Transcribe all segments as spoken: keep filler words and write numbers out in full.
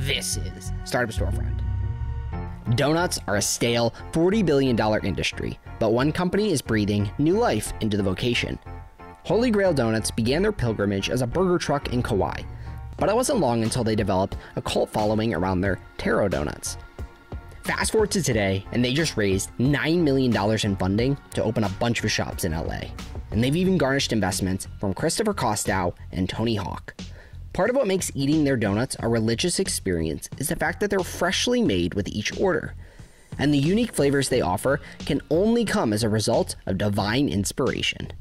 This is Startup to Storefront. Donuts are a stale forty billion dollars industry, but one company is breathing new life into the vocation. Holey Grail Donuts began their pilgrimage as a burger truck in Kauai, but it wasn't long until they developed a cult following around their taro donuts. Fast forward to today, and they just raised nine million dollars in funding to open a bunch of shops in L A. And they've even garnished investments from Christopher Kostow and Tony Hawk. Part of what makes eating their donuts a religious experience is the fact that they're freshly made with each order. And the unique flavors they offer can only come as a result of divine inspiration.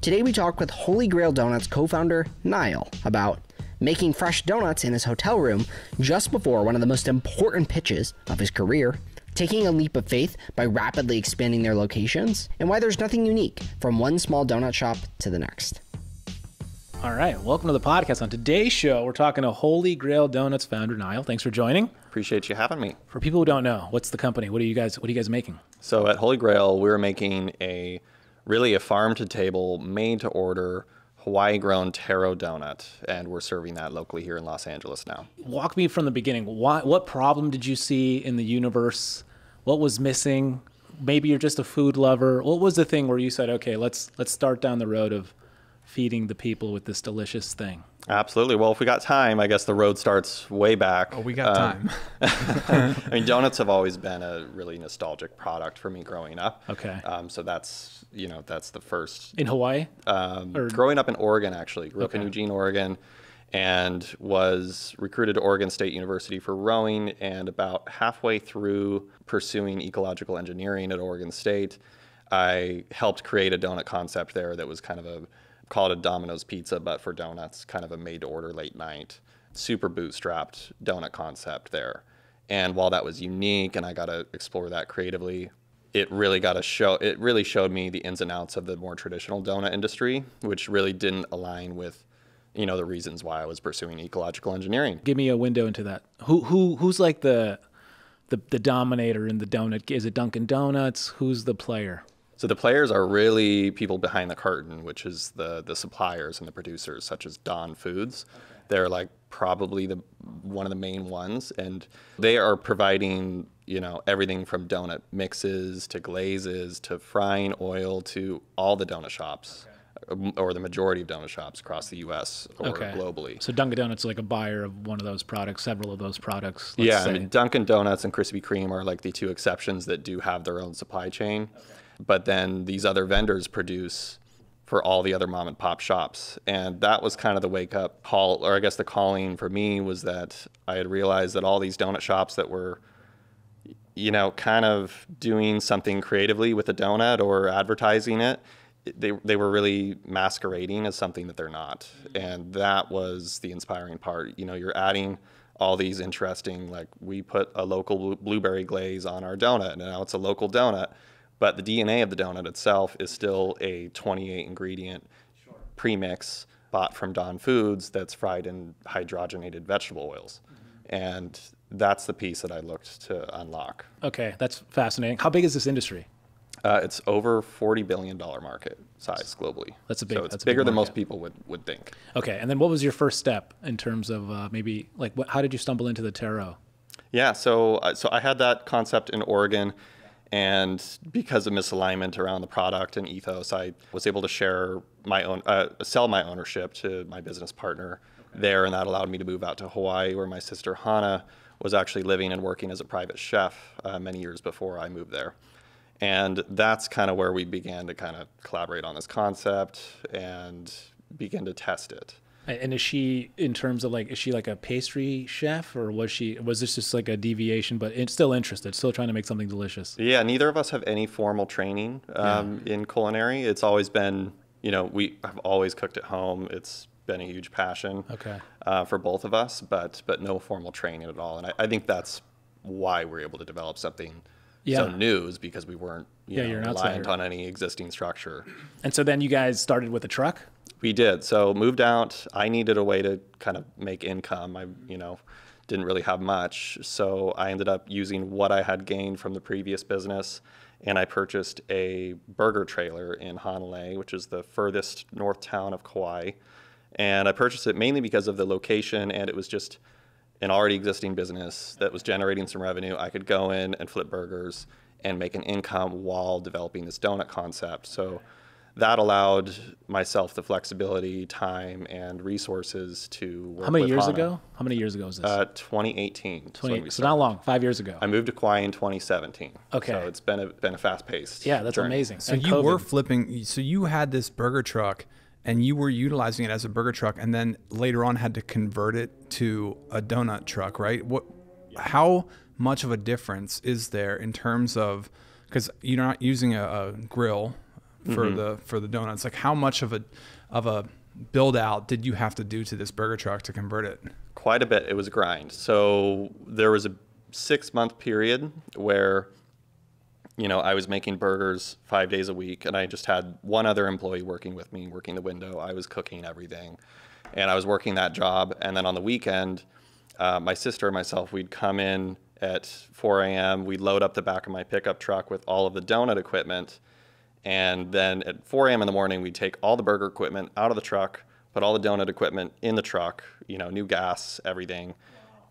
Today we talk with Holey Grail Donuts co-founder Niall about making fresh donuts in his hotel room just before one of the most important pitches of his career, taking a leap of faith by rapidly expanding their locations, and why there's nothing unique from one small donut shop to the next. All right, welcome to the podcast. On today's show, we're talking to Holey Grail Donuts founder Niall. Thanks for joining. Appreciate you having me. For people who don't know, what's the company? What are you guys, what are you guys making? So at Holey Grail, we're making a really a farm-to-table, made-to-order Hawaii-grown taro donut, and we're serving that locally here in Los Angeles now. Walk me from the beginning. Why, what problem did you see in the universe? What was missing? Maybe you're just a food lover. What was the thing where you said, okay, let's let's start down the road of feeding the people with this delicious thing? Absolutely. Well, if we got time, I guess the road starts way back. Oh, we got um, time. I mean, donuts have always been a really nostalgic product for me growing up. Okay. Um, so that's, you know, that's the first. In Hawaii? Um, or... Growing up in Oregon, actually. Grew okay. up in Eugene, Oregon, and was recruited to Oregon State University for rowing. And about halfway through pursuing ecological engineering at Oregon State, I helped create a donut concept there that was kind of a, call it a Domino's pizza, but for donuts, kind of a made-to-order late night, super bootstrapped donut concept there. And while that was unique and I got to explore that creatively, it really got to show, it really showed me the ins and outs of the more traditional donut industry, which really didn't align with, you know, the reasons why I was pursuing ecological engineering. Give me a window into that. Who, who, who's like the, the, the dominator in the donut? Is it Dunkin' Donuts? Who's the player? So the players are really people behind the curtain, which is the the suppliers and the producers, such as Don Foods. Okay. They're like probably the one of the main ones, and they are providing, you know, everything from donut mixes to glazes to frying oil to all the donut shops. Okay. Or the majority of donut shops across the U S or okay. globally. So Dunkin' Donuts is like a buyer of one of those products, several of those products. Let's yeah, say. I mean, Dunkin' Donuts and Krispy Kreme are like the two exceptions that do have their own supply chain. Okay. But then these other vendors produce for all the other mom and pop shops. And that was kind of the wake up call, or I guess the calling for me was that I had realized that all these donut shops that were, you know, kind of doing something creatively with a donut or advertising it, they, they were really masquerading as something that they're not. And that was the inspiring part. You know, you're adding all these interesting, like we put a local blueberry glaze on our donut and now it's a local donut. But the D N A of the donut itself is still a twenty-eight ingredient sure. premix bought from Don Foods that's fried in hydrogenated vegetable oils. Mm-hmm. And that's the piece that I looked to unlock. Okay, that's fascinating. How big is this industry? Uh, it's over forty billion dollars market size globally. That's a big. So it's that's bigger big than most people would, would think. Okay, and then what was your first step in terms of uh, maybe, like, what, how did you stumble into the taro? Yeah, so, so I had that concept in Oregon. And because of misalignment around the product and ethos, I was able to share my own, uh, sell my ownership to my business partner okay. there. And that allowed me to move out to Hawaii, where my sister Hana was actually living and working as a private chef uh, many years before I moved there. And that's kind of where we began to kind of collaborate on this concept and begin to test it. And is she, in terms of like, is she like a pastry chef, or was she, was this just like a deviation, but it's still interested, still trying to make something delicious? Yeah, neither of us have any formal training um, yeah. in culinary. It's always been, you know, we have always cooked at home. It's been a huge passion okay. uh, for both of us, but but no formal training at all. And I, I think that's why we're able to develop something yeah. so new, is because we weren't you yeah, know, you're an reliant outsider. On any existing structure. And so then you guys started with a truck? We did. So moved out. I needed a way to kind of make income. I, you know, didn't really have much. So I ended up using what I had gained from the previous business, and I purchased a burger trailer in Honolulu, which is the furthest north town of Kauai. And I purchased it mainly because of the location, and it was just an already existing business that was generating some revenue. I could go in and flip burgers and make an income while developing this donut concept. So that allowed myself the flexibility, time, and resources to work with Hana. How many years ago? How many years ago was this? Uh, twenty eighteen. So not long, five years ago. I moved to Kauai in twenty seventeen. Okay. So it's been a, been a fast-paced journey. Yeah, that's amazing. So you were flipping, so you had this burger truck, and you were utilizing it as a burger truck, and then later on had to convert it to a donut truck, right? What, how much of a difference is there in terms of, because you're not using a, a grill for mm-hmm. the for the donuts, like how much of a of a build out did you have to do to this burger truck to convert it? Quite a bit. It was a grind. So there was a six month period where, you know, I was making burgers five days a week, and I just had one other employee working with me, working the window. I was cooking everything, and I was working that job. And then on the weekend, uh, my sister and myself, we'd come in at four A M We'd load up the back of my pickup truck with all of the donut equipment. And then at four A M in the morning, we'd take all the burger equipment out of the truck, put all the donut equipment in the truck, you know, new gas, everything.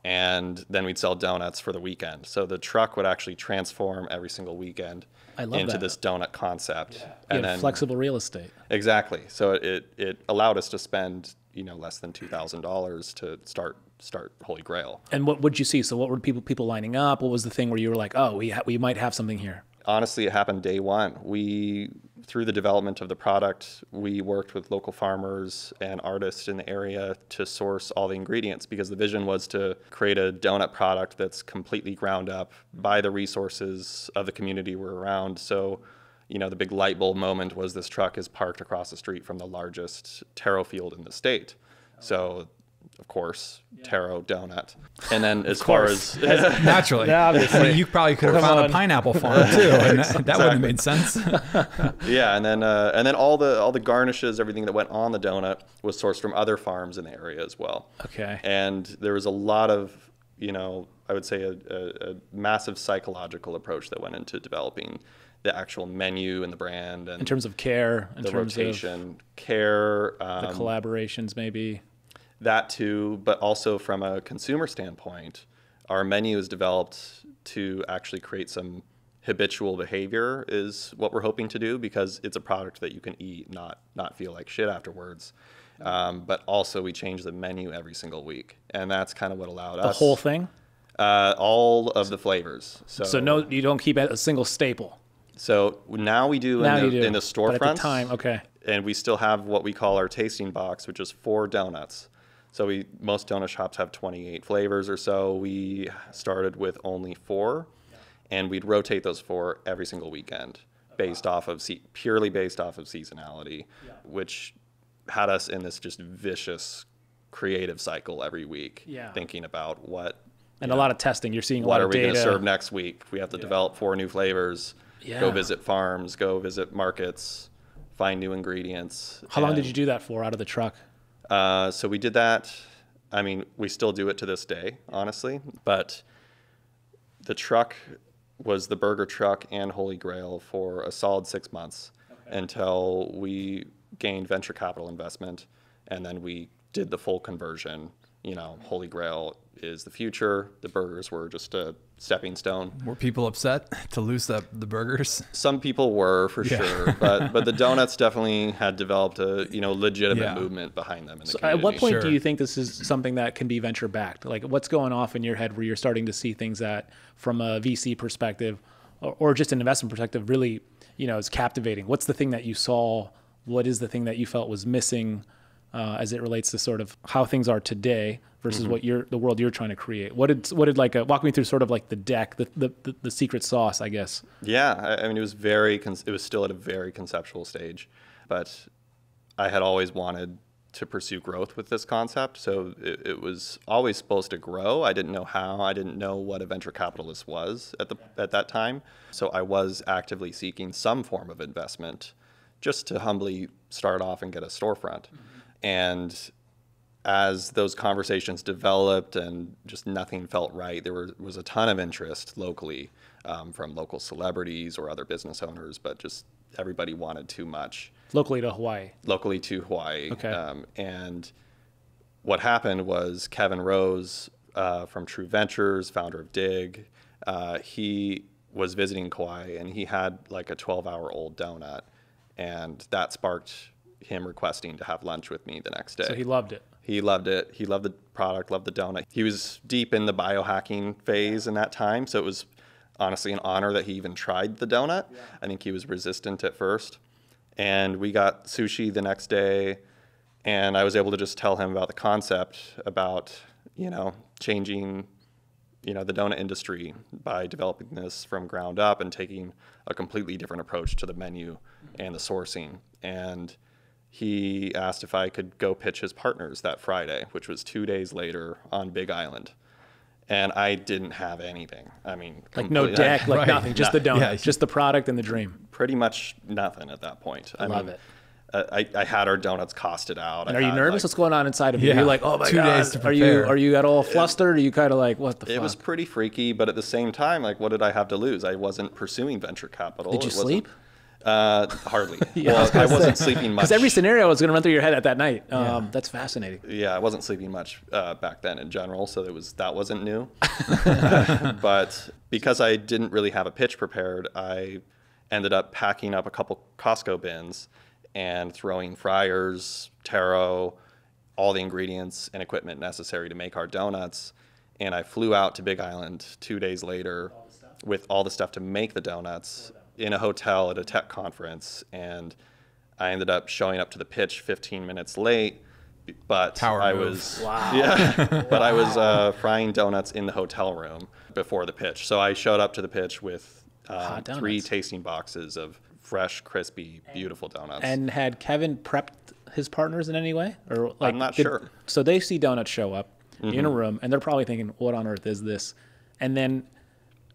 And then we'd sell donuts for the weekend. So the truck would actually transform every single weekend into that. This donut concept. Yeah. And you had then flexible real estate. Exactly. So it, it allowed us to spend, you know, less than two thousand dollars to start start Holey Grail. And what would you see? So what were people people lining up? What was the thing where you were like, oh, we, ha we might have something here? Honestly, it happened day one. We, through the development of the product, we worked with local farmers and artists in the area to source all the ingredients, because the vision was to create a donut product that's completely ground up by the resources of the community we're around. So, you know, the big light bulb moment was this truck is parked across the street from the largest taro field in the state. So, of course, yeah. Taro donut. And then as far as... as naturally. Yeah, obviously. You probably could have found on. a pineapple farm too, and that, exactly. that would have made sense. Yeah, and then uh, and then all the all the garnishes, everything that went on the donut was sourced from other farms in the area as well. Okay. And there was a lot of, you know, I would say a, a, a massive psychological approach that went into developing the actual menu and the brand. And in terms of care. In the terms rotation. Of care. Um, the collaborations maybe. That too, but also from a consumer standpoint, our menu is developed to actually create some habitual behavior is what we're hoping to do, because it's a product that you can eat, not not feel like shit afterwards. Um, but also we change the menu every single week. And that's kind of what allowed us. The whole thing? Uh, all of the flavors. So, so no, you don't keep a single staple. So now we do now in the, in the storefronts. But at the time, okay. And we still have what we call our tasting box, which is four donuts. So we, most donut shops have twenty-eight flavors or so. We started with only four, and we'd rotate those four every single weekend based off of, purely based off of seasonality, yeah. which had us in this just vicious creative cycle every week, yeah. thinking about what. And a know, lot of testing, you're seeing a lot of data. What are we gonna serve next week? We have to yeah. develop four new flavors, yeah. go visit farms, go visit markets, find new ingredients. How and, long did you do that for out of the truck? Uh, so we did that. I mean, we still do it to this day, honestly, but the truck was the burger truck and Holey Grail for a solid six months okay. until we gained venture capital investment, and then we did the full conversion. You know, Holey Grail is the future. The burgers were just a stepping stone. Were people upset to lose the, the burgers? Some people were, for yeah. sure. But but the donuts definitely had developed a, you know, legitimate yeah. movement behind them in the so community. At what point sure. do you think this is something that can be venture backed? Like, what's going off in your head where you're starting to see things that, from a V C perspective or, or just an investment perspective, really, you know, is captivating? What's the thing that you saw? What is the thing that you felt was missing Uh, as it relates to sort of how things are today versus mm-hmm. what you're, the world you're trying to create? What did, what did like, a, walk me through sort of like the deck, the, the, the, the secret sauce, I guess. Yeah, I, I mean, it was very, it was still at a very conceptual stage, but I had always wanted to pursue growth with this concept. So it, it was always supposed to grow. I didn't know how, I didn't know what a venture capitalist was at the, at that time. So I was actively seeking some form of investment just to humbly start off and get a storefront. Mm-hmm. And as those conversations developed and just nothing felt right, there were, was a ton of interest locally um, from local celebrities or other business owners, but just everybody wanted too much. Locally to Hawaii? Locally to Hawaii. Okay. Um, and what happened was Kevin Rose uh, from True Ventures, founder of Digg. Uh, he was visiting Kauai, and he had like a twelve-hour-old donut, and that sparked him requesting to have lunch with me the next day. So he loved it. He loved it. He loved the product, loved the donut. He was deep in the biohacking phase in that time, so it was honestly an honor that he even tried the donut. Yeah. I think he was resistant at first. And we got sushi the next day, and I was able to just tell him about the concept, about, you know, changing, you know, the donut industry by developing this from ground up and taking a completely different approach to the menu and the sourcing. And he asked if I could go pitch his partners that Friday, which was two days later on Big Island. And I didn't have anything. I mean, like no deck, like right. nothing, just Not, the donut, yeah. just the product and the dream. Pretty much nothing at that point. I love mean, it. Uh, I, I had our donuts costed out. And I are you nervous? Like, what's going on inside of you? Yeah. You're like, oh my Two God. Days to prepare. Are you are you at all flustered? It, are you kind of like, what the fuck? It was pretty freaky, but at the same time, like, what did I have to lose? I wasn't pursuing venture capital. Did you it sleep? Uh, hardly. yeah, well, I, was I wasn't sleeping much. Because every scenario was going to run through your head at that night. Yeah. Um, that's fascinating. Yeah, I wasn't sleeping much uh, back then in general, so it was that wasn't new. uh, but because I didn't really have a pitch prepared, I ended up packing up a couple Costco bins and throwing fryers, taro, all the ingredients and equipment necessary to make our donuts. And I flew out to Big Island two days later all with all the stuff to make the donuts in a hotel at a tech conference. And I ended up showing up to the pitch fifteen minutes late, but Power I move. was wow. yeah, but wow. I was uh, frying donuts in the hotel room before the pitch. So I showed up to the pitch with um, three tasting boxes of fresh, crispy, beautiful donuts. And had Kevin prepped his partners in any way? Or like, I'm not did, sure. So they see donuts show up mm-hmm. in a room, and they're probably thinking, what on earth is this? And then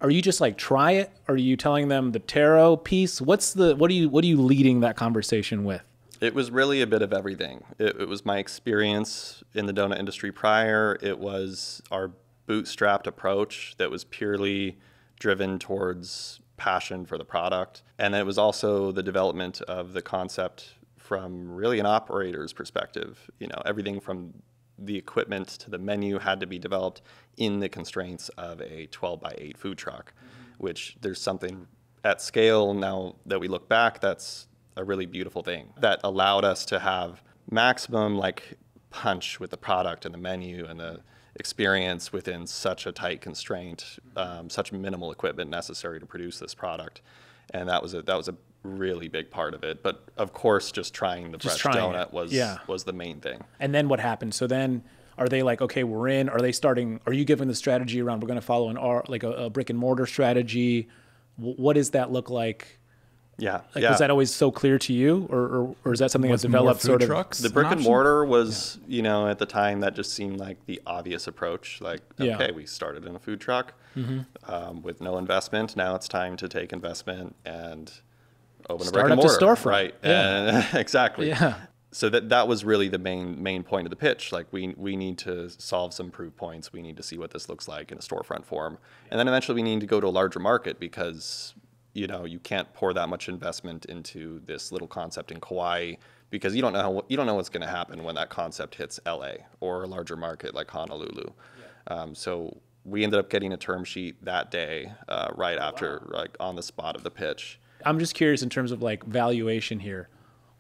are you just like, try it? Are you telling them the taro piece? What's the, what are you, what are you leading that conversation with? It was really a bit of everything. It, it was my experience in the donut industry prior. It was our bootstrapped approach that was purely driven towards passion for the product. And it was also the development of the concept from really an operator's perspective. You know, everything from the equipment to the menu had to be developed in the constraints of a twelve by eight food truck, mm-hmm. which there's something at scale now that we look back, that's a really beautiful thing that allowed us to have maximum like punch with the product and the menu and the experience within such a tight constraint, um, such minimal equipment necessary to produce this product. And that was a, that was a really big part of it. But of course, just trying the just fresh trying donut it. was yeah. was the main thing. And then what happened? So then are they like, okay, we're in, are they starting, are you giving the strategy around, we're gonna follow an R, like a, a brick and mortar strategy? W what does that look like? Yeah. Like, yeah. Was that always so clear to you, or, or, or is that something was that developed sort of? Trucks the brick an and option? mortar was, yeah. you know, at the time that just seemed like the obvious approach. Like, okay, yeah. we started in a food truck mm-hmm. um, with no investment. Now it's time to take investment and open Start a brick and mortar. Startup to Storefront. Right. Yeah. And, exactly. Yeah. So that, that was really the main, main point of the pitch. Like we, we need to solve some proof points. We need to see what this looks like in a storefront form. And then eventually we need to go to a larger market because, you know, you can't pour that much investment into this little concept in Kauai because you don't know how, you don't know what's going to happen when that concept hits L A or a larger market like Honolulu. Yeah. Um, so we ended up getting a term sheet that day, uh, right after, wow. like on the spot of the pitch. I'm just curious in terms of like valuation here.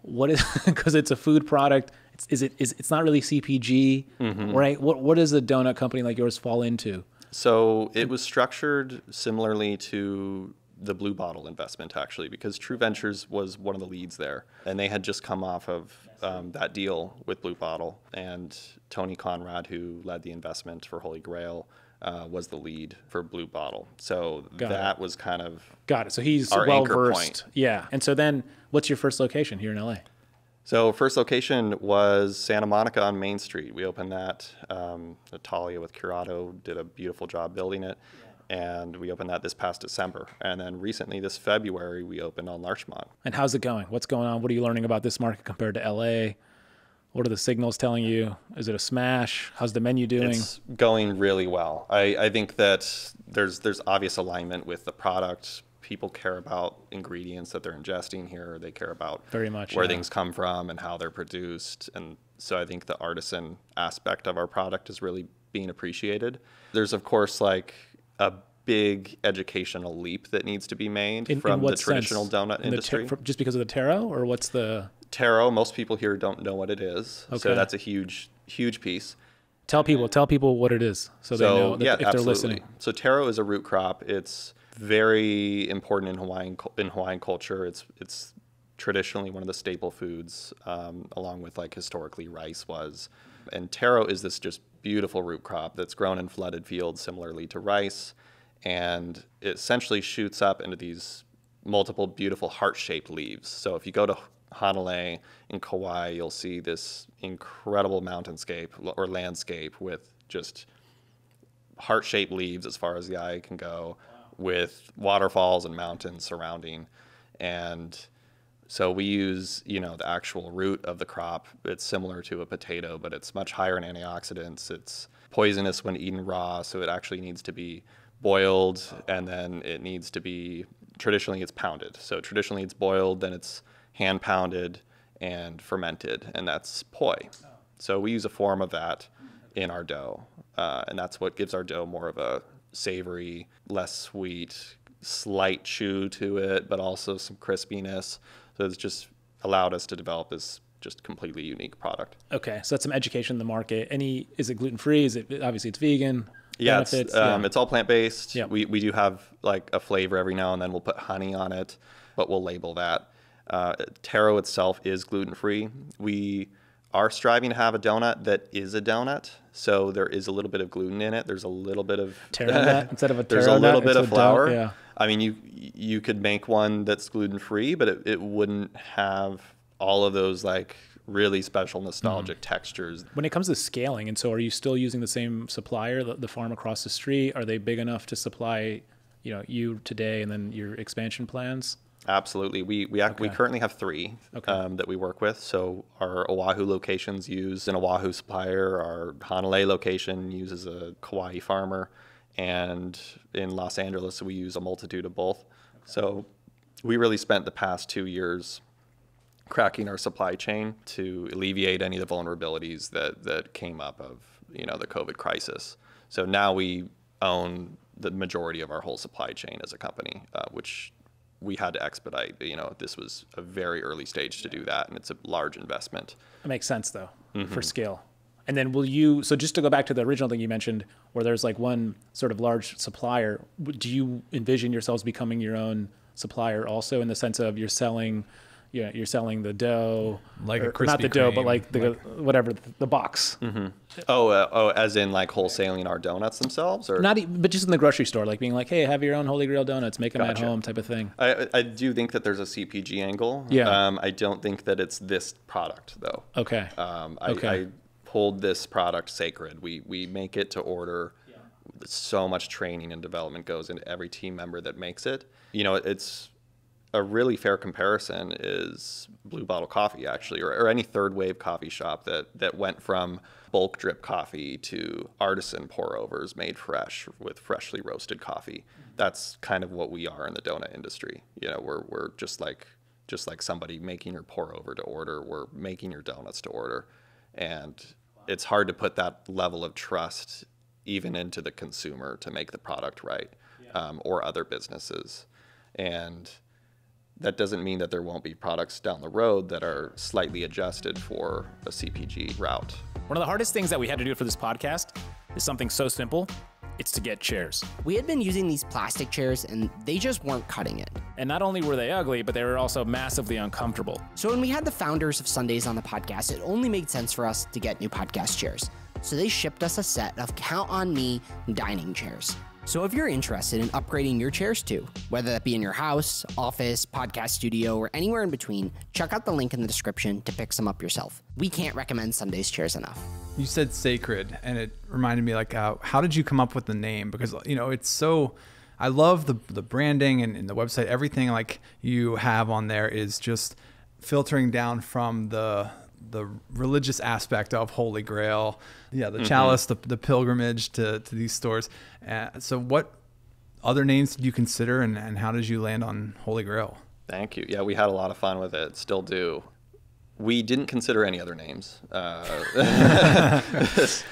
What is, because it's a food product. It's, is it? Is it's not really C P G, mm-hmm. right? What What does a donut company like yours fall into? So it was structured similarly to the Blue Bottle investment, actually, because True Ventures was one of the leads there, and they had just come off of um, that deal with Blue Bottle, and Tony Conrad, who led the investment for Holey Grail, uh, was the lead for Blue Bottle. So Got that it. was kind of Got it. So he's our well anchor versed. point. Yeah. And so then what's your first location here in L A? So first location was Santa Monica on Main Street. We opened that. Um, Natalia with Curato did a beautiful job building it. Yeah. And we opened that this past December. And then recently this February, we opened on Larchmont. And how's it going? What's going on? What are you learning about this market compared to L A? What are the signals telling you? Is it a smash? How's the menu doing? It's going really well. I, I think that there's, there's obvious alignment with the product. People care about ingredients that they're ingesting here. They care about very much where yeah. things come from and how they're produced. And so I think the artisan aspect of our product is really being appreciated. There's, of course, like a big educational leap that needs to be made in, from in the traditional sense? donut in industry. From, just because of the taro, or what's the... Taro, most people here don't know what it is. Okay. So that's a huge, huge piece. Tell people, tell people what it is so, so they know that yeah, if absolutely. they're listening. So taro is a root crop. It's very important in Hawaiian in Hawaiian culture. It's it's traditionally one of the staple foods, um, along with like historically rice was. And taro is this just beautiful root crop that's grown in flooded fields similarly to rice. And it essentially shoots up into these multiple beautiful heart-shaped leaves. So if you go to Hanalei in Kauai, you'll see this incredible mountainscape or landscape with just heart-shaped leaves as far as the eye can go, with waterfalls and mountains surrounding. And so we use, you know, the actual root of the crop. It's similar to a potato, but it's much higher in antioxidants. It's poisonous when eaten raw, so it actually needs to be boiled, and then it needs to be, traditionally it's pounded. So traditionally it's boiled, then it's hand pounded and fermented, and that's poi. So we use a form of that in our dough, uh, and that's what gives our dough more of a savory, less sweet, slight chew to it, but also some crispiness. So it's just allowed us to develop this just completely unique product. Okay, so that's some education in the market. Any, is it gluten-free? Is it, obviously it's vegan? Yeah, it's, um, yeah. it's all plant-based. Yeah. We, we do have like a flavor every now and then. We'll put honey on it, but we'll label that. Uh, taro itself is gluten-free. We are striving to have a donut that is a donut, so there is a little bit of gluten in it. There's a little bit of taro nut instead of a taro There's a little nut, bit of flour. Dough, yeah. I mean, you you could make one that's gluten-free, but it, it wouldn't have all of those like really special nostalgic mm. textures. When it comes to scaling, and so are you still using the same supplier, the, the farm across the street? Are they big enough to supply, you know, you today and then your expansion plans? Absolutely. We we, act, okay. we currently have three okay. um, that we work with. So our Oahu locations use an Oahu supplier. Our Hanalei location uses a Kauai farmer. And in Los Angeles, we use a multitude of both. Okay. So we really spent the past two years cracking our supply chain to alleviate any of the vulnerabilities that, that came up of, you know, the COVID crisis. So now we own the majority of our whole supply chain as a company, uh, which... we had to expedite, you know, this was a very early stage to do that. And it's a large investment. It makes sense though, mm-hmm. for scale. And then will you, so just to go back to the original thing you mentioned, where there's like one sort of large supplier, do you envision yourselves becoming your own supplier also in the sense of you're selling, you know, you're selling the dough, like or, a Krispy not the Kreme, dough, but like the, like, whatever the box. Mm-hmm. Oh, uh, oh, as in like wholesaling our donuts themselves, or not, but just in the grocery store, like being like, hey, have your own Holey Grail donuts, make them gotcha. at home type of thing. I, I do think that there's a C P G angle. Yeah. Um, I don't think that it's this product though. Okay. Um, I, okay. I pulled this product sacred. We, we make it to order. Yeah. So much training and development goes into every team member that makes it, you know, it's, a really fair comparison is Blue Bottle coffee, actually, or, or any third wave coffee shop that that went from bulk drip coffee to artisan pour overs made fresh with freshly roasted coffee. That's kind of what we are in the donut industry. You know, we're we're just like just like somebody making your pour over to order. We're making your donuts to order, and it's hard to put that level of trust even into the consumer to make the product right, um, or other businesses, and. That doesn't mean that there won't be products down the road that are slightly adjusted for a C P G route. One of the hardest things that we had to do for this podcast is something so simple, it's to get chairs. We had been using these plastic chairs and they just weren't cutting it. And not only were they ugly, but they were also massively uncomfortable. So when we had the founders of Sundays on the podcast, it only made sense for us to get new podcast chairs. So they shipped us a set of Count On Me dining chairs. So if you're interested in upgrading your chairs too, whether that be in your house, office, podcast studio, or anywhere in between, check out the link in the description to pick some up yourself. We can't recommend Sundays chairs enough. You said sacred, and it reminded me like, uh, how did you come up with the name? Because, you know, it's so, I love the, the branding and, and the website, everything like you have on there is just filtering down from the the religious aspect of Holey Grail, yeah, the mm-hmm. chalice, the, the pilgrimage to, to these stores. Uh, so what other names did you consider, and, and how did you land on Holey Grail? Thank you. Yeah, we had a lot of fun with it, still do. We didn't consider any other names. Uh,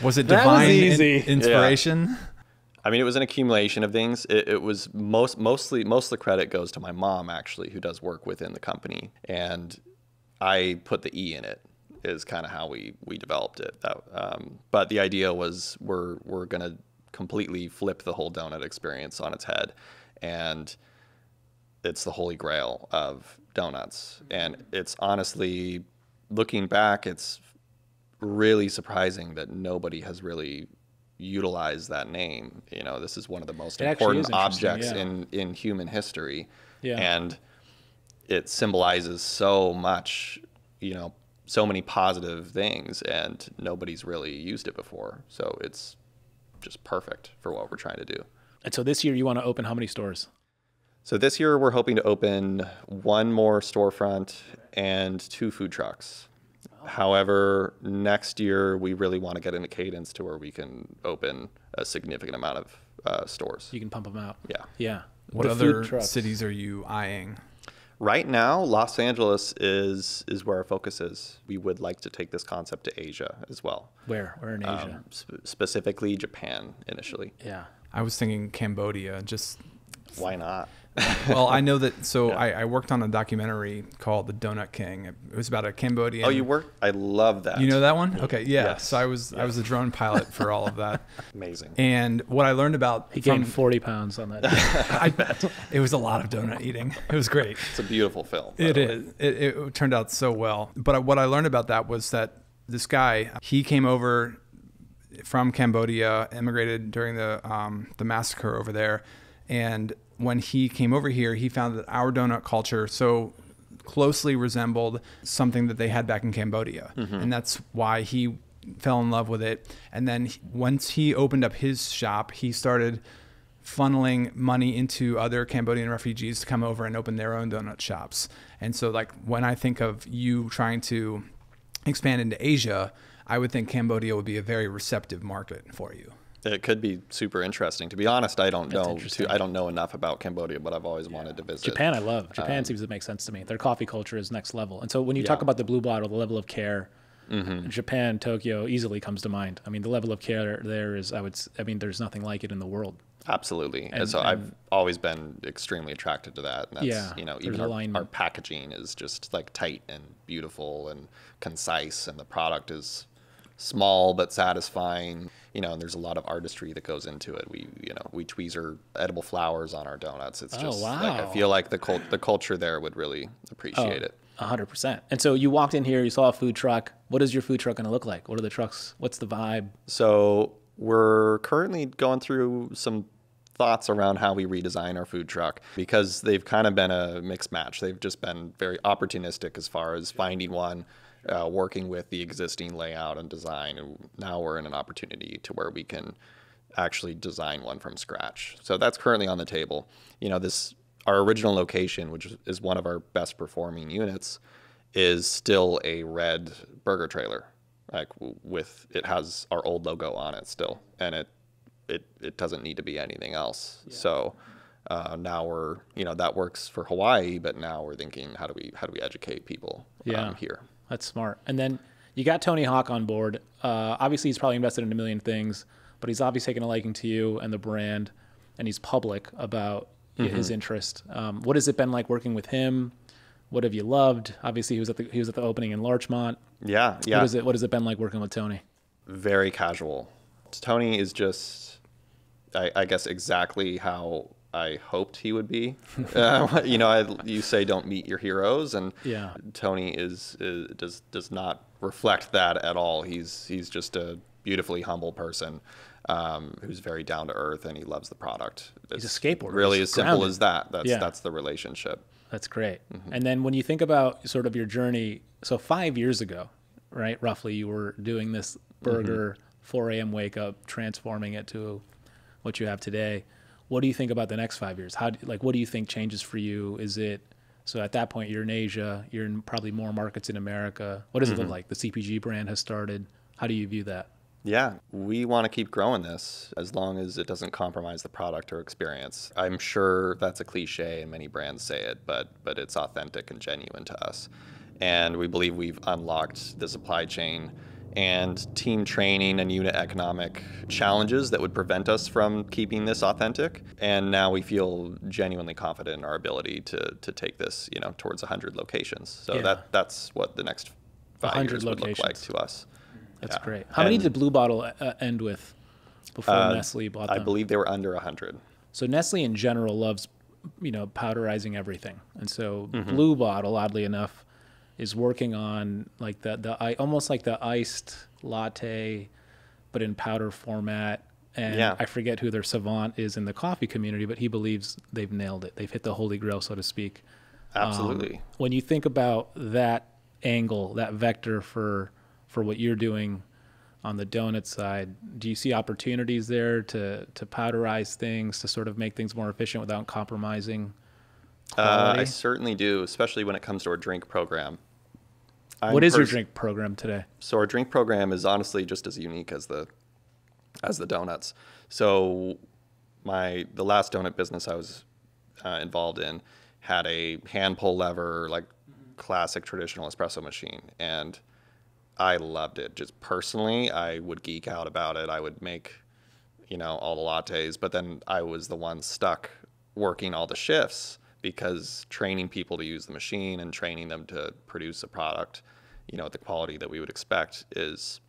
was it divine was easy. In inspiration? Yeah. I mean, it was an accumulation of things. It, it was most mostly most of the credit goes to my mom, actually, who does work within the company, and I put the E in it. Is kind of how we we developed it. That, um, but the idea was we're we're gonna completely flip the whole donut experience on its head, and it's the holy grail of donuts. And it's honestly, looking back, it's really surprising that nobody has really utilized that name. You know, this is one of the most it important objects yeah. in, in human history. Yeah. And it symbolizes so much, you know, so many positive things, and nobody's really used it before. So it's just perfect for what we're trying to do. And so this year you want to open how many stores? So this year we're hoping to open one more storefront and two food trucks. However, next year we really want to get into cadence to where we can open a significant amount of uh, stores. You can pump them out. Yeah. Yeah. What other cities are you eyeing? Right now, Los Angeles is is where our focus is. We would like to take this concept to Asia as well. Where? Where in Asia? Um, sp- specifically Japan initially. Yeah. I was thinking Cambodia. Just why not? Well, I know that, so yeah. I, I worked on a documentary called The Donut King. It was about a Cambodian. Oh, you worked? I love that. You know that one? Okay, yeah. Yes. So I was yeah. I was a drone pilot for all of that. Amazing. And what I learned about... He gained forty pounds on that. I bet. It was a lot of donut eating. It was great. It's a beautiful film. It is. It, it turned out so well. But what I learned about that was that this guy, he came over from Cambodia, immigrated during the um, the massacre over there, and... when he came over here, he found that our donut culture so closely resembled something that they had back in Cambodia. Mm-hmm. And that's why he fell in love with it. And then once he opened up his shop, he started funneling money into other Cambodian refugees to come over and open their own donut shops. And so, like, when I think of you trying to expand into Asia, I would think Cambodia would be a very receptive market for you. It could be super interesting. To be honest, I don't That's know. Too, I don't know enough about Cambodia, but I've always yeah. wanted to visit. Japan, I love. Japan um, seems to make sense to me. Their coffee culture is next level. And so when you yeah. talk about the Blue Bottle, the level of care, mm-hmm. Japan, Tokyo easily comes to mind. I mean, the level of care there is, I would, I mean, there's nothing like it in the world. Absolutely. And, and so and I've always been extremely attracted to that. And that's, yeah, you know, even our, our packaging is just like tight and beautiful and concise, and the product is small but satisfying. You know, and there's a lot of artistry that goes into it. We, you know, we tweezer edible flowers on our donuts. It's just, oh, wow. like, I feel like the cult, the culture there would really appreciate oh, it. A hundred percent. And so you walked in here, you saw a food truck. What is your food truck going to look like? What are the trucks? What's the vibe? So we're currently going through some thoughts around how we redesign our food truck, because they've kind of been a mixed match. They've just been very opportunistic as far as finding one. Uh, working with the existing layout and design, and now we're in an opportunity to where we can actually design one from scratch. So that's currently on the table. You know, this our original location, which is one of our best performing units, is still a red burger trailer. Like with it has our old logo on it still, and it it it doesn't need to be anything else. Yeah. So uh, now we're you know that works for Hawaii, but now we're thinking how do we how do we educate people yeah. um, here. That's smart. And then you got Tony Hawk on board. Uh, obviously, he's probably invested in a million things, but he's obviously taken a liking to you and the brand, and he's public about mm-hmm. his interest. Um, what has it been like working with him? What have you loved? Obviously, he was at the he was at the opening in Larchmont. Yeah, yeah. What is it? What has it been like working with Tony? Very casual. Tony is just, I, I guess, exactly how I hoped he would be. uh, you know, I, you say don't meet your heroes, and yeah. Tony is, is does does not reflect that at all. He's he's just a beautifully humble person um, who's very down to earth, and he loves the product. It's he's a skateboarder. Really, he's as grounded. Simple as that. That's yeah. that's the relationship. That's great. Mm-hmm. And then when you think about sort of your journey, so five years ago, right, roughly, you were doing this burger, mm-hmm. four a m wake up, transforming it to what you have today. What do you think about the next five years? How, like, what do you think changes for you? Is it, so at that point you're in Asia, you're in probably more markets in America. What does mm-hmm. it look like? The C P G brand has started. How do you view that? Yeah, we want to keep growing this as long as it doesn't compromise the product or experience. I'm sure that's a cliche and many brands say it, but, but it's authentic and genuine to us. and we believe we've unlocked the supply chain and team training and unit economic challenges that would prevent us from keeping this authentic. And now we feel genuinely confident in our ability to to take this, you know, towards one hundred locations. So yeah. that that's what the next five years would look like to us. That's yeah. great. How and, many did Blue Bottle uh, end with before uh, Nestle bought them? I believe they were under one hundred. So Nestle in general loves, you know, powderizing everything. And so mm-hmm. Blue Bottle, oddly enough, is working on like the, the almost like the iced latte, but in powder format. And yeah. I forget who their savant is in the coffee community, but he believes they've nailed it. They've hit the holy grail, so to speak. Absolutely. Um, when you think about that angle, that vector for for what you're doing on the donut side, do you see opportunities there to to powderize things, to sort of make things more efficient without compromising quality? Uh, I certainly do, especially when it comes to our drink program. I'm what is your drink program today? So our drink program is honestly just as unique as the as the donuts. So my the last donut business I was uh, involved in had a hand pull lever, like mm-hmm. classic traditional espresso machine, and I loved it. Just personally, I would geek out about it. I would make, you know, all the lattes, but then I was the one stuck working all the shifts because training people to use the machine and training them to produce a product, you know, at the quality that we would expect is,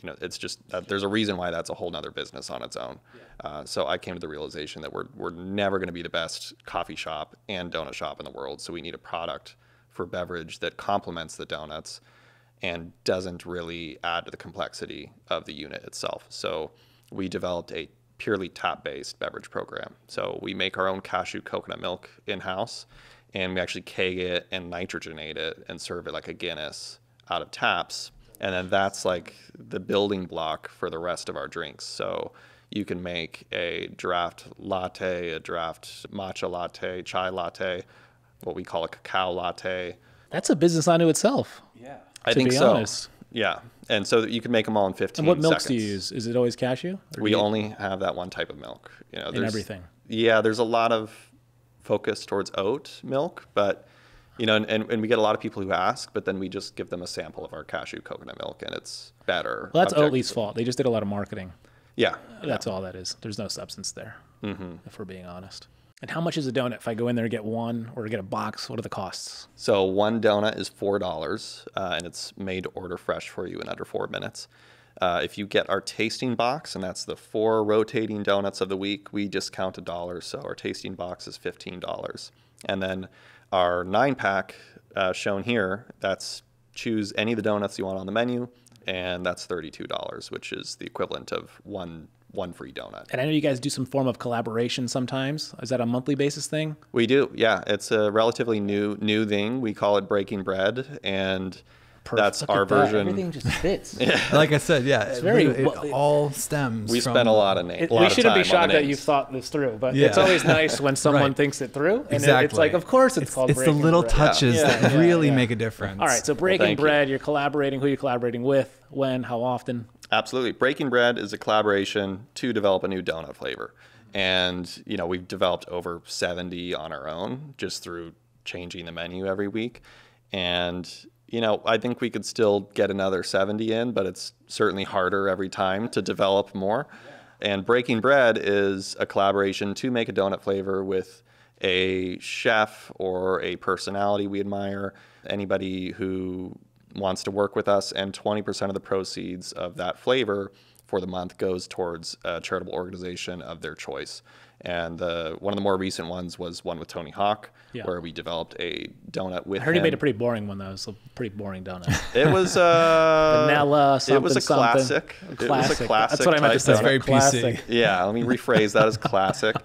you know, it's just, uh, there's a reason why that's a whole nother business on its own. Yeah. Uh, so I came to the realization that we're, we're never going to be the best coffee shop and donut shop in the world. So we need a product for beverage that complements the donuts and doesn't really add to the complexity of the unit itself. So we developed a purely tap-based beverage program. So we make our own cashew coconut milk in-house, and we actually keg it and nitrogenate it and serve it like a Guinness out of taps. And then that's like the building block for the rest of our drinks. So you can make a draft latte, a draft matcha latte, chai latte, what we call a cacao latte. That's a business unto itself. Yeah. I think so. Honest. Yeah. And so you can make them all in fifteen seconds. And what milks seconds. do you use? Is it always cashew? We only have that one type of milk. You know, in everything. Yeah, there's a lot of focus towards oat milk, but, you know, and, and, and we get a lot of people who ask, but then we just give them a sample of our cashew coconut milk, and it's better. Well, that's Oatly's fault. They just did a lot of marketing. Yeah. That's yeah. all that is. There's no substance there, mm-hmm. if we're being honest. And how much is a donut if I go in there and get one or get a box? What are the costs? So one donut is four dollars, uh, and it's made to order fresh for you in under four minutes. Uh, if you get our tasting box, and that's the four rotating donuts of the week, we discount a dollar. So our tasting box is fifteen dollars. And then our nine-pack uh, shown here, that's choose any of the donuts you want on the menu, and that's thirty-two dollars, which is the equivalent of one one free donut. And I know you guys do some form of collaboration sometimes. Is that a monthly basis thing? We do, yeah. It's a relatively new new thing. We call it Breaking Bread, and Perfect. that's Look our that. version. Everything just fits. yeah. Like I said, yeah, it's it, very it, well, it all stems. We from, spent a lot of, na- it, lot we of time. We shouldn't be shocked that you thought this through, but yeah. it's always nice when someone right. thinks it through. And exactly. it, it's like, of course, it's, it's called. It's Breaking the little bread. touches yeah. that yeah. really yeah. make a difference. All right, so Breaking well, Bread, you. you're collaborating. Who are you collaborating with? When? How often? Absolutely. Breaking Bread is a collaboration to develop a new donut flavor. And, you know, we've developed over seventy on our own just through changing the menu every week. And, you know, I think we could still get another seventy in, but it's certainly harder every time to develop more. And Breaking Bread is a collaboration to make a donut flavor with a chef or a personality we admire, anybody who wants to work with us, and twenty percent of the proceeds of that flavor for the month goes towards a charitable organization of their choice. And the, one of the more recent ones was one with Tony Hawk, yeah. where we developed a donut with him. I heard him. He made a pretty boring one, though. It was a pretty boring donut. It was uh, vanilla something. It was a classic. A classic. It was a classic. That's what I meant to say. That's very classic. P C. Yeah, let me rephrase that as classic.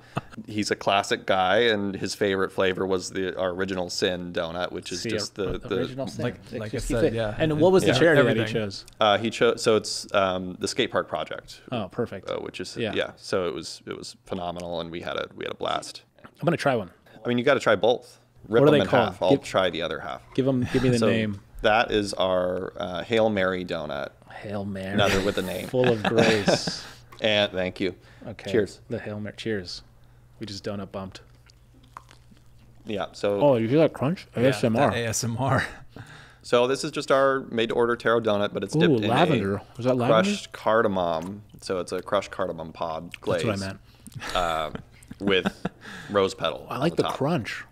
He's a classic guy, and his favorite flavor was the our original sin donut, which is See, just the, the original sin. Like, like I said, yeah. And what was yeah. the charity Everything. that he chose? Uh, he chose so it's um, the Skate Park Project. Oh, perfect. Uh, which is yeah. yeah. So it was it was phenomenal, and we had a we had a blast. I'm gonna try one. I mean, you got to try both. Rip what them are they in called? half. I'll give, try the other half. Give them. Give me the so name. That is our uh, Hail Mary donut. Hail Mary. Another with a name. Full of grace. And thank you. Okay. Cheers. The Hail Mary. Cheers. We just donut bumped. Yeah. So. Oh, you hear that crunch? A S M R. Yeah, that A S M R. So this is just our made-to-order taro donut, but it's Ooh, dipped lavender. in a was that lavender? crushed cardamom. So it's a crushed cardamom pod glaze. That's what I meant. Uh, with rose petal. I like the, the crunch.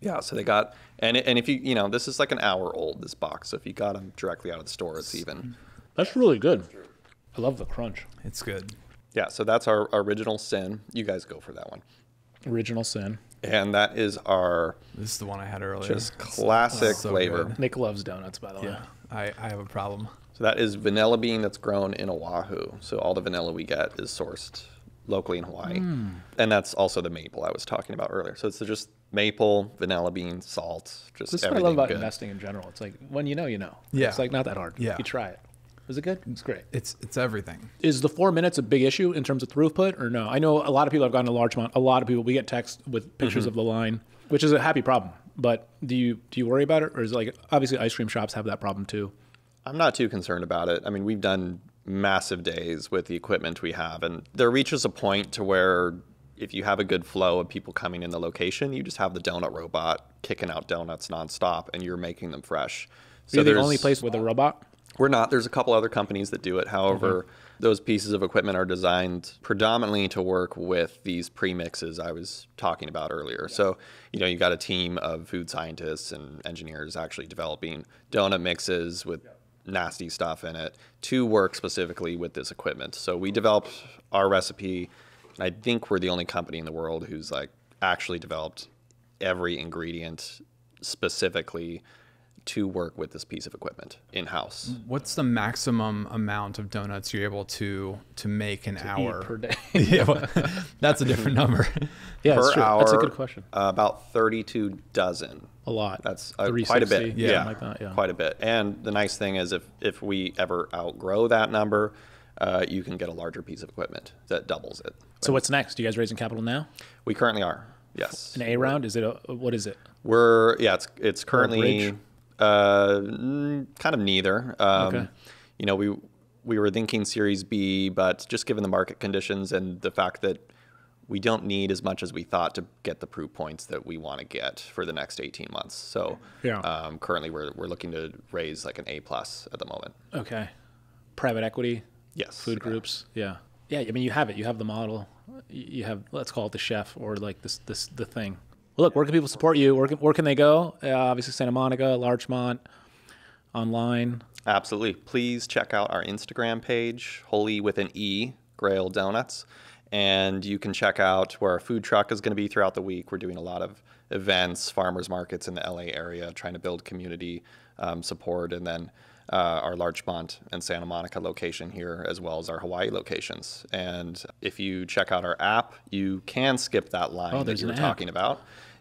Yeah, so they got, and it, and if you, you know, this is like an hour old, this box. So if you got them directly out of the store, it's even. That's really good. I love the crunch. It's good. Yeah, so that's our original sin. You guys go for that one. Original sin. And that is our. This is the one I had earlier. Just classic so flavor. Good. Nick loves donuts, by the yeah, way. I, I have a problem. So that is vanilla bean that's grown in Oahu. So all the vanilla we get is sourced locally in Hawaii. Mm. And that's also the maple I was talking about earlier. So it's just maple, vanilla bean, salt, just this everything. This is what I love about good. investing in general. It's like when you know, you know. Yeah. It's like not that hard. Yeah. You try it. Is it good? It's great. It's it's everything. Is the four minutes a big issue in terms of throughput or no? I know a lot of people have gotten a large amount. A lot of people, we get texts with pictures mm-hmm. of the line, which is a happy problem. But do you do you worry about it? Or is it like, obviously ice cream shops have that problem too. I'm not too concerned about it. I mean, we've done massive days with the equipment we have. And there reaches a point to where if you have a good flow of people coming in the location, you just have the donut robot kicking out donuts nonstop and you're making them fresh. So you're the only place with a robot? We're not. There's a couple other companies that do it. However, mm-hmm. those pieces of equipment are designed predominantly to work with these premixes I was talking about earlier. Yeah. So, you know, you got a team of food scientists and engineers actually developing donut mixes with yeah. nasty stuff in it to work specifically with this equipment. So we developed our recipe. I think we're the only company in the world who's like actually developed every ingredient specifically to work with this piece of equipment in-house. What's the maximum amount of donuts you're able to to make an to hour? Eat per day. yeah, well, that's a different number. Yeah, per that's true. hour. That's a good question. Uh, about thirty-two dozen. A lot. That's uh, quite a bit. Yeah, yeah. Like that, yeah, quite a bit. And the nice thing is, if if we ever outgrow that number, uh, you can get a larger piece of equipment that doubles it. So right. what's next? Are you guys raising capital now? We currently are. Yes. An A round? Is it a, what is it? We're yeah. It's it's currently. Uh, kind of neither. Um, okay. You know, we we were thinking Series B, but just given the market conditions and the fact that we don't need as much as we thought to get the proof points that we want to get for the next eighteen months. So yeah. um, currently we're, we're looking to raise like an A plus at the moment. Okay. Private equity? Yes. Food yeah. groups? Yeah. Yeah. I mean, you have it. You have the model. You have, let's call it the chef or like this, this, the thing. Look, where can people support you? Where can, where can they go? Uh, obviously, Santa Monica, Larchmont, online. Absolutely. Please check out our Instagram page, Holey with an E, Grail Donuts. And you can check out where our food truck is going to be throughout the week. We're doing a lot of events, farmers markets in the L A area, trying to build community um, support. And then uh, our Larchmont and Santa Monica location here, as well as our Hawaii locations. And if you check out our app, you can skip that line oh, that you were talking about.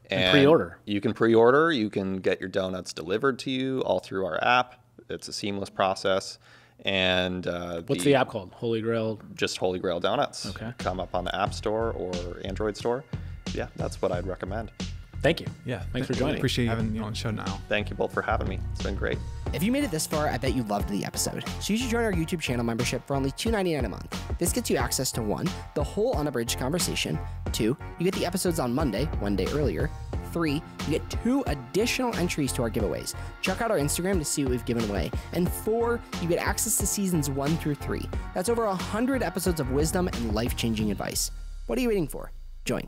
And, and pre-order. You can pre-order. You can get your donuts delivered to you all through our app. It's a seamless process. And uh, what's the, the app called? Holey Grail. Just Holey Grail Donuts. Okay. Come up on the App Store or Android Store. Yeah, that's what I'd recommend. Thank you. Yeah, thanks for joining. I appreciate you having me on the show, Niall. Thank you both for having me. It's been great. If you made it this far, I bet you loved the episode. So you should join our YouTube channel membership for only two ninety-nine a month. This gets you access to one, the whole unabridged conversation. Two, you get the episodes on Monday, one day earlier. Three, you get two additional entries to our giveaways. Check out our Instagram to see what we've given away. And four, you get access to seasons one through three. That's over one hundred episodes of wisdom and life-changing advice. What are you waiting for? Join.